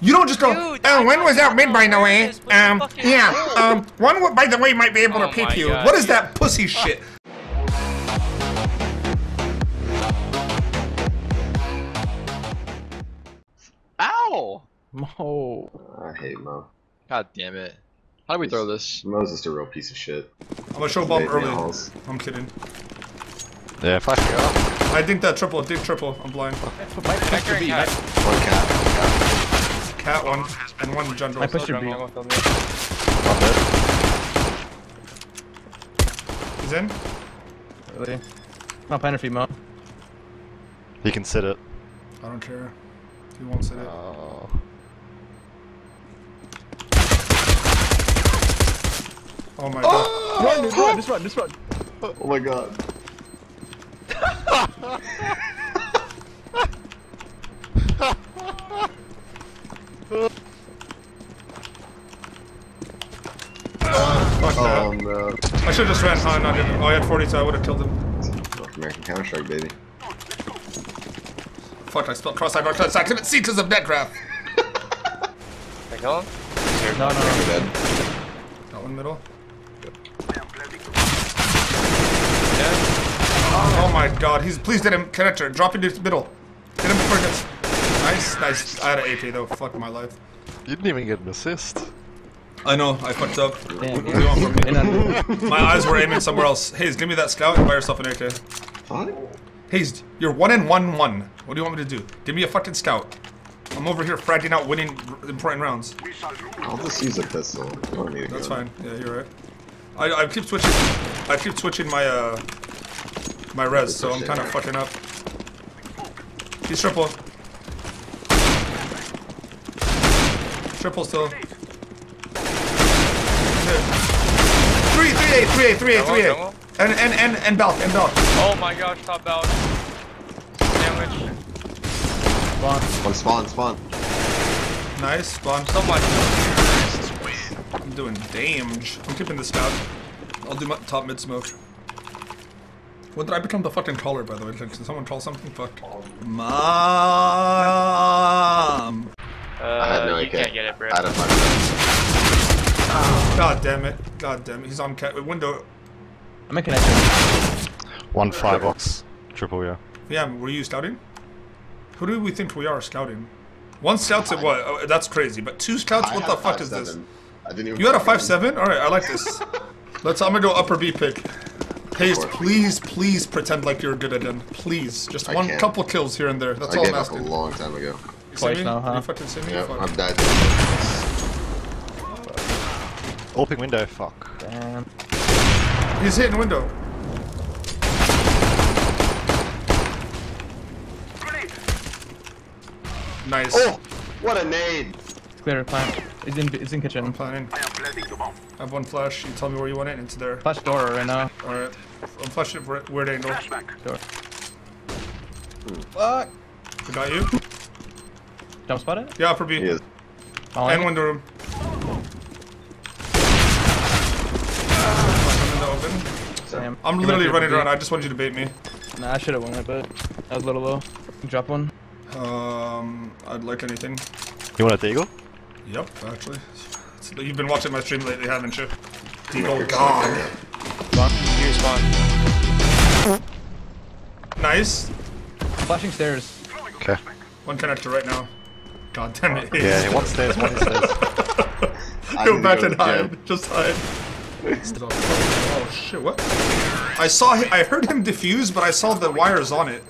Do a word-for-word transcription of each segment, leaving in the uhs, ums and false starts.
You don't just go, dude, oh, when was that midnight, no way? Um, yeah, cool. um, one, by the way, might be able to oh peep you. God. What is that pussy shit? Ow! Mo. I hate Mo. God damn it. How do we throw this? Mo's just a real piece of shit. I'm gonna show Bob early. Animals. I'm kidding. Yeah, fuck you up. I think that triple, dig triple. I'm blind. Vector B. One cat. Cat one, and one jungle. I pushed your B. He's in. Really? Not panic feet, Mo. He can sit it. I don't care. He won't sit it. Oh. Oh my oh! god. Run, dude, run, just run, just run. Oh my god. Uh, fuck oh, that. No. I should've just ran high, not even. Oh, I had forty, so I would've killed him. American Counter-Strike, baby. Fuck, I spelled cross-eyed bar cuts. Activate seekers of Netcraft. Can I kill him? No, no, no. You're dead. That one middle. Yep. Oh, oh my god, he's. Please hit him. Connector. Drop into the middle. Hit him before he gets. Nice, nice. I had an A P though, fuck my life. You didn't even get an assist. I know, I fucked up. Damn, what, yeah. What do you want from me? My eyes were aiming somewhere else. Hayes, give me that scout and buy yourself an A K. What? Hayes, you're one and one one. What do you want me to do? Give me a fucking scout. I'm over here fragging out winning important rounds. I'll just use a pistol. Don't need a That's gun. Fine, yeah, you're right. I, I keep switching I keep switching my uh my res, so I'm kinda fucking up. He's triple. Triple still. three, three, eight, three, eight, three, eight, three, eight. And, and, and, and belt, and belt. Oh my gosh, top belt. Damage. Spawn. Spawn, spawn, spawn. Nice, spawn. So much. I'm doing damage. I'm keeping this down. I'll do my top mid smoke. What did I become the fucking caller, by the way? Did someone call something? Fuck. Mom. Uh, I had no you can't get it, bro. I don't mind. Oh, God damn it. God damn it. He's on cat window. I'm making it. One firebox. Triple, yeah. Yeah, were you scouting? Who do we think we are scouting? One scout's at what? Oh, that's crazy. But two scouts? I what the fuck is seven. This? I didn't even you had a five seven? Alright, I like this. Let's. I'm gonna go upper B pick. Hayes, please, please pretend like you're good at it. Please. Just I one can't. Couple kills here and there. That's I all I'm asking. I gave up a long time ago. Twice now, huh? You fucking see me? Yep, fuck. I'm dead. Open window, fuck. Damn. He's hitting window. Nice. Oh, what a nade! It's clear, plant. It's in, it's in kitchen. I'm planning. I have one flash, you tell me where you want it, it's there. Flash door right now. Alright. I'm flashing it, weird angle. Door. Fuck! I got you. Jump spot it? Yeah, for B. Yes. Oh, and window room. Ah, I'm in the open. Damn. I'm literally running around. I just want you to bait me. Nah, I should have won it, but that was a little low. Drop one. Um, I'd like anything. You want a Deagle? Yep, actually. It's, you've been watching my stream lately, haven't you? Deagle gone. Spawn. Here's spawn. Nice. Flashing stairs. Okay. One connector right now. God damn it. Yeah, one stairs, one stairs. Go back and hide. Gym. Just hide. Oh shit, what? I saw him, I heard him defuse, but I saw the wires on it.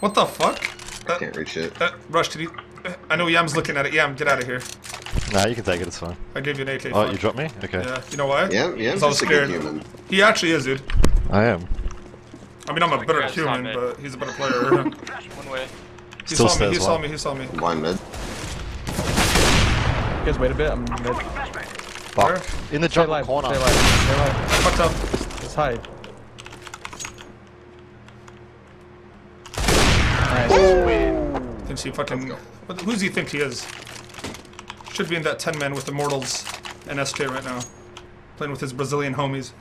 What the fuck? I uh, can't reach it. Uh, Rush, did he? Uh, I know Yam's looking at it. Yam, get out of here. Nah, you can take it, it's fine. I gave you an A K. Oh, fun. You dropped me? Okay. Yeah, you know why? Yeah, yeah. I was scared. He actually is, dude. I am. I mean, I'm a oh, better human, but he's a better player. One way. He Still saw me, he one. saw me, he saw me. Blind mid. You guys wait a bit, I'm mid. Fuck. In the jungle live, corner. Stay live, stay live. Fucked up. Let's hide. Nice. Ooh. Thinks he fucking... But who's he think he is? Should be in that ten man with Immortals and S K right now. Playing with his Brazilian homies.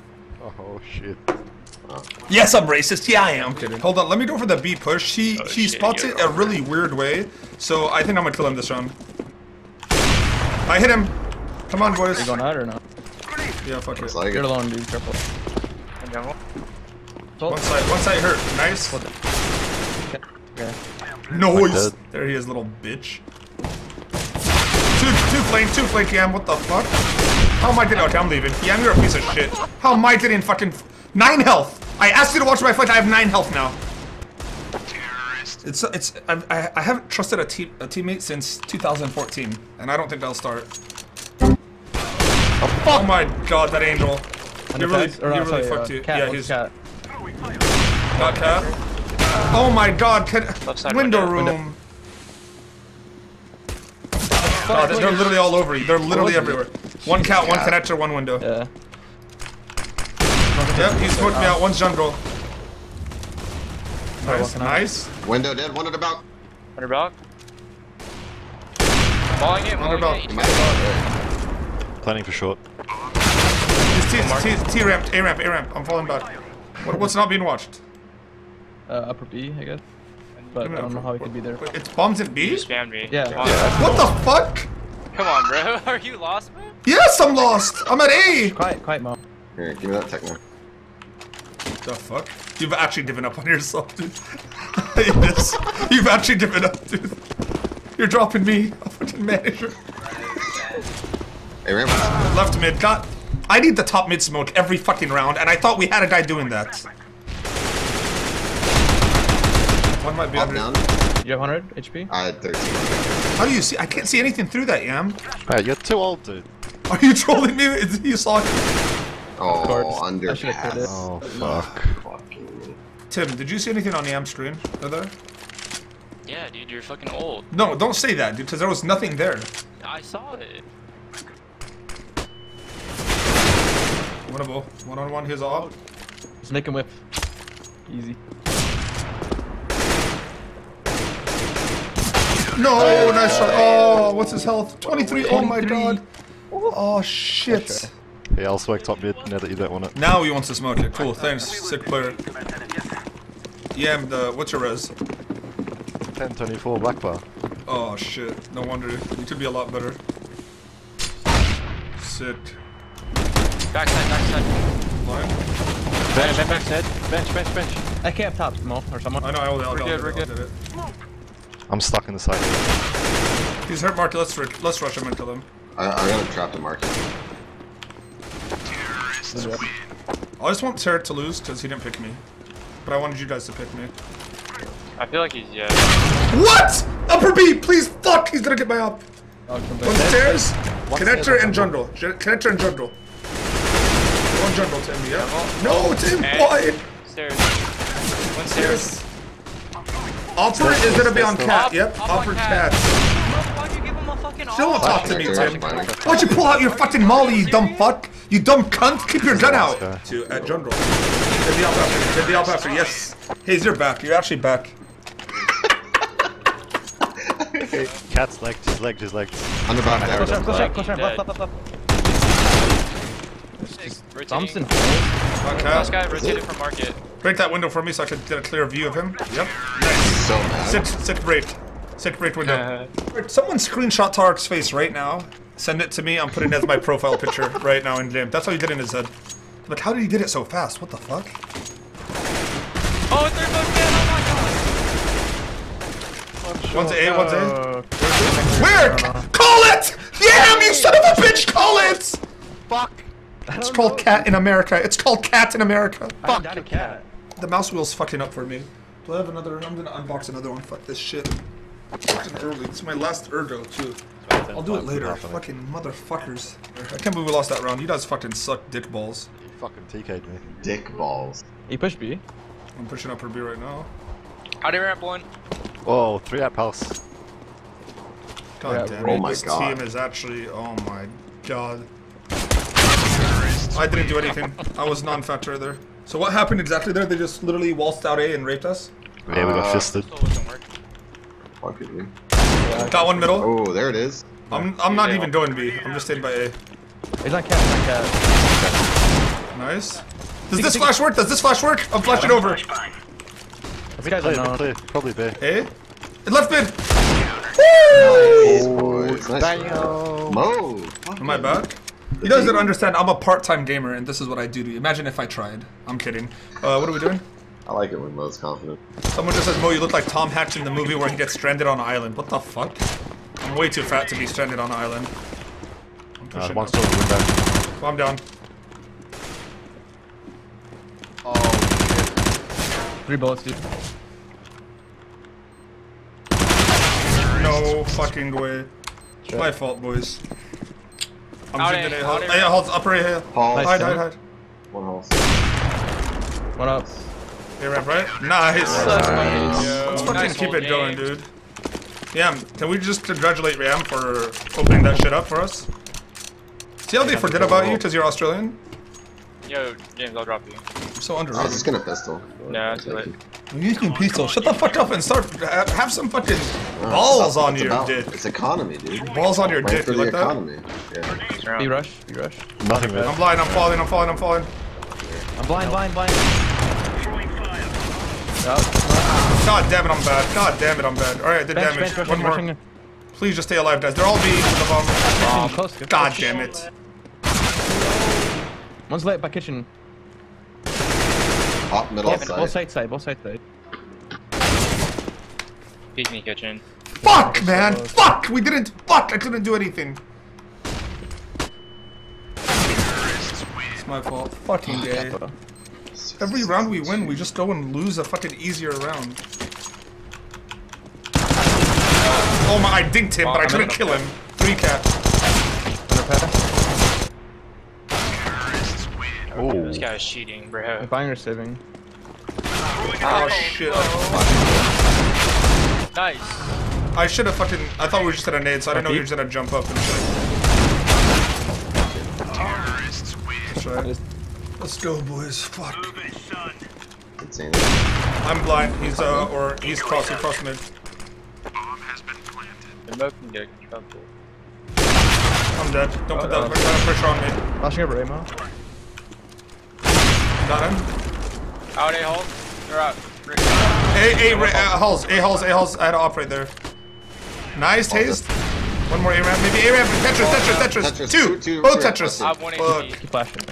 Oh shit. Yes, I'm racist. Yeah, I am. Kidding. Hold on, let me go for the B push. He, oh, he shit, spots it a really weird way, so I think I'm gonna kill him this round. I hit him. Come on, boys. Are you going out or not? Yeah, fuck it. Like You're it. alone, dude. Careful. One side, one side hurt. Nice. Okay. Noise. There he is, little bitch. Two, two flank, two flank, Yam. What the fuck? How am I getting out? I'm leaving. Yam, you're a piece of shit. How am I getting fucking f nine health? I asked you to watch my flank. I have nine health now. It's it's I I haven't trusted a, te a teammate since two thousand fourteen, and I don't think that'll start. Oh, fuck. Oh my god, that angel! You really, you really fucked you. Yeah, he's cat. Not cat. Oh my god, can window room. God, they're literally all over you. They're literally everywhere. One cat, one connector, one window. Yeah. Yep, he smoked me out. One's jungle. Nice, nice. Out. Window dead, one at the back. Under back. Balling it, balling it. Planning for short. T ramped, A ramp, A ramp. I'm falling back. What, what's not being watched? Uh, upper B, I guess. But I don't know how he could be there. Wait, it's bombs in B? You spammed me. Yeah. yeah. What the fuck? Come on, bro. Are you lost, man? Yes, I'm lost. I'm at A. Quiet, quiet, mom. Here, give me that techno. What the fuck? You've actually given up on yourself, dude. Yes. You've actually given up, dude. You're dropping me, a fucking manager. Hey, Rambo. Uh, left mid. God, I need the top mid smoke every fucking round, and I thought we had a guy doing that. One might be under. You have one hundred H P? I had thirteen. How do you see? I can't see anything through that, Yam. Alright, you're too old, dude. Are you trolling me? You saw it. Oh, underpass. Oh, fuck. Tim, did you see anything on the Yam stream? Are there? Yeah, dude, you're fucking old. No, don't say that, dude, because there was nothing there. I saw it. Winnable. One on one, here's all. Just make him whip. Easy. No, oh, nice shot. Oh, what's his health? twenty-three, oh my god. Oh, shit. Okay. Yeah, I'll swag top mid now that you don't want it. Now he wants to smoke it. Cool, thanks, sick player. Yeah, I'm the, what's your res? ten twenty-four black bar. Oh shit, no wonder. You could be a lot better. Sick. Backside, backside. Line. Bench, bench, backside. Bench, bench, bench. I can't have top, Mo, or someone. I know, I'll, I'll, I'll, good, I'll, I'll do it. I'm stuck in the side. He's hurt, Marky. Let's, let's rush him and kill him. I, I gotta trap the Marky. Yeah. I just want Tarek to lose because he didn't pick me, but I wanted you guys to pick me. I feel like he's yeah. What? Upper B, please. Fuck, he's gonna get my up. One stairs, connector and jungle. Connector and jungle. One jungle to me. Yeah. Oh, no, oh, Tim. Why? Stairs. One stairs. Upper is gonna be on cat. Yep. Upper cat. Still won't talk to me, Tim. Why'd you pull out your fucking molly, you dumb fuck? You dumb cunt! Keep your gun out! To at jungle. Hit the up after. Hit the up after. Yes. Hayes, you're back. You're actually back. Cat's legged. His legged. His legged. Under back. Close up. Close up. Close up. Up. Up. Up. Thompson. Last guy rotated from market. Break that window for me so I can get a clear view of him. Yep. Nice. So mad. Sit. Sit. Break. Sit. Break window. Someone screenshot Tarek's face right now. Send it to me, I'm putting it as my profile picture right now in game. That's how he did it in his head. Like, how did he get it so fast? What the fuck? Oh, it's their book down! Oh my god! One's A, one's A. Where? Call it! Yam, you son of a bitch, call it! Fuck. It's called Cat in America. It's called Cat in America. Fuck. Not a cat. The mouse wheel's fucking up for me. Do I have another? I'm gonna unbox another one. Fuck this shit. It's fucking early. It's my last ergo, too. I'll do it later. Fucking motherfuckers. I can't believe we lost that round. You guys fucking suck dick balls. You fucking T K'd me. Dick balls. You push B? I'm pushing up her B right now. Out of ramp one. Whoa, three at pulse. God damn it. This team is actually. Oh my god. I didn't do anything. I was non-factor there. So what happened exactly there? They just literally waltzed out A and raped us? Yeah, we got fisted. Fuck it, dude. Got one middle. Oh, there it is. I'm I'm not even going B. I'm just staying by A. He's not cat, not cat. Nice. Does this flash work? Does this flash work? I'm flashing over. This guy's unknown. Probably B. A? It left mid! Nice, boys. Nice. m zero. Am I back? You guys don't understand, I'm a part-time gamer and this is what I do to you. Imagine if I tried. I'm kidding. Uh, what are we doing? I like it when m zero is confident. Someone just says, m zero, you look like Tom Hatch in the movie where he gets stranded on an island. What the fuck? I'm way too fat to be stranded on an island. I'm pushing uh, the well, I'm down. Oh, shit. Three bullets, dude. No fucking way. Sure. My fault, boys. I'm thinking it. Hey, hold up right here. Hide, hide, hide. One hole. What up? Hey, ramp right? Nice. Nice. Yeah. Let's fucking nice keep it game. going, dude. Yam, can we just congratulate Yam for opening that shit up for us? See how they forget about you because you're Australian? Yo, James, I'll drop you. I'm so underrated. I was just gonna pistol. No, it's too late. You're using pistol. Shut the fuck up and start. Have some fucking balls on your dick. It's economy, dude. Balls on your dick. You like that? B rush. B rush. Nothing. I'm blind. I'm falling. I'm falling. I'm falling. I'm blind. Blind. Blind. God damn it! I'm bad. God damn it! I'm bad. All right, the damage. One more. Please just stay alive, guys. They're all being the bomb. God damn it. One's late by kitchen. Hot middle side. Both side side, both side side. Peek me kitchen. Fuck, man! Fuck! We didn't. Fuck! I couldn't do anything. It's my fault. Fucking gay. Every round we win, we just go and lose a fucking easier round. Oh my! I dinked him, but I couldn't kill him. Three cap. Oh. This guy is cheating, bro. Buying or saving. Oh shit. Oh. Nice. I should have fucking. I thought we were just gonna nade, so I didn't know you were just gonna jump up and shit. Terrorists win. Let's go, boys. Fuck. I'm blind. He's uh, or he's cross. He cross mid. Bomb has been planted. I'm dead. Don't put that pressure on me. Flashing over ammo. Got him. Out A holes. They're out. A, a, a, a holes. A holes. A holes. I had to operate there. Nice haste. One more A ramp. Maybe A ramp. Tetris. Tetris. Tetris. Tetris. Two. two Both Tetris. Fuck. Keep flashing.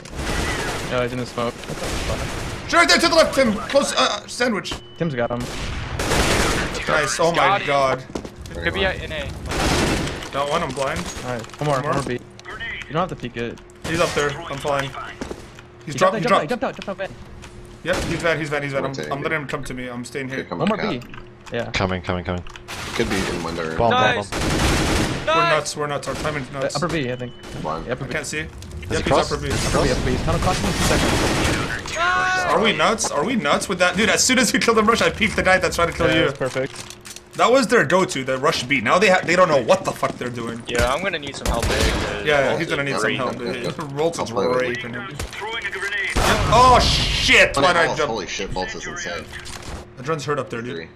No, I didn't smoke. Sure, right there to the left, Tim. Close. Uh, sandwich. Tim's got him. Nice. Oh my god. Could be in A. Got one. I'm blind. Alright. One more. One more B. You don't have to peek it. He's up there. I'm flying. He's he dropped, he dropped. Jumped out, jumped out, jumped out, yep, he's bad, he's bad, he's bad. I'm, I'm letting him come to me, I'm staying here. One more B. Yeah. Coming, coming, coming. Could be in window. Bomb, nice. bomb, bomb. Nice. We're nuts, we're nuts. Our timing's nuts. Uh, upper B, I think. One. Yeah, upper B. I can't see. Yep, he's upper B. Upper B, upper B. He's kind of costing us a second. Ah! Are we nuts? Are we nuts with that? Dude, as soon as we kill them rush, I peeked the guy that's trying to kill yeah, you. That's perfect. That was their go-to, the rush B. Now they ha they don't know what the fuck they're doing. Yeah, I'm gonna need some help there. Yeah, he's gonna need some help. Rolton's raping him. Oh shit! Why I jump? Holy shit, Bolts is insane. The drone's hurt up there, dude.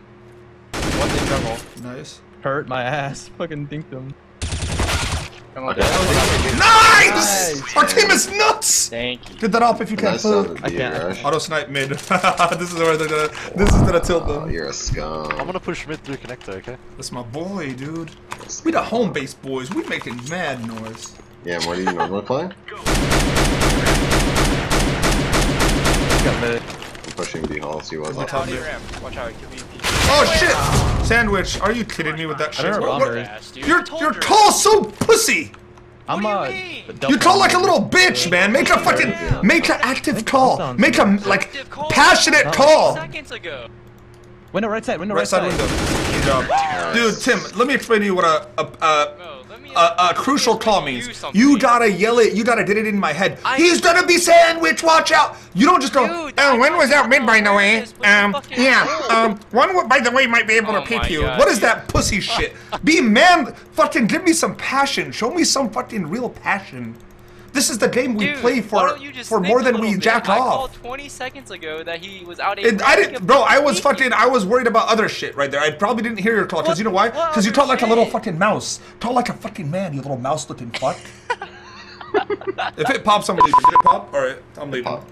One thing double. Nice. Hurt my ass. Fucking dinked him. Come on, okay. Nice! nice! Our team is nuts! Thank you. Get that up if you can. I can't. Auto snipe mid. This is where they're gonna. This is gonna tilt them. Oh, you're a scum. I'm gonna push mid through connector, okay? That's my boy, dude. We the home base boys. We making mad noise. Yeah, what are you normally playing? I'm pushing the hall, so he was on top of it. Oh shit! Sandwich, are you kidding me with that shit? You're, you're tall so pussy! I'm a... You're tall like a little bitch, man! Make a fucking... Make an active call! Make a, like, passionate call! Window right side, window right side. Right side window. Dude, Tim, let me explain to you what a... a, a A uh, uh, crucial call means. You gotta yell it. You gotta get it in my head. I He's gonna be sandwich. Watch out. You don't just go. Dude, oh, when was that mid by the way? Um, yeah. Um, one by the way might be able oh to peep you. God, what is yeah. that pussy shit? Be man. Fucking give me some passion. Show me some fucking real passion. This is the game we Dude, play for for more than we bit. jack I off. I called twenty seconds ago that he was out. It, I didn't, bro. I was fucking. I was worried about other shit right there. I probably didn't hear your call because you know why? Because you talk like a little fucking mouse. Talk like a fucking man, you little mouse-looking fuck. If it pops, I'm leaving. Did it pop? All right, I'm leaving. Pop.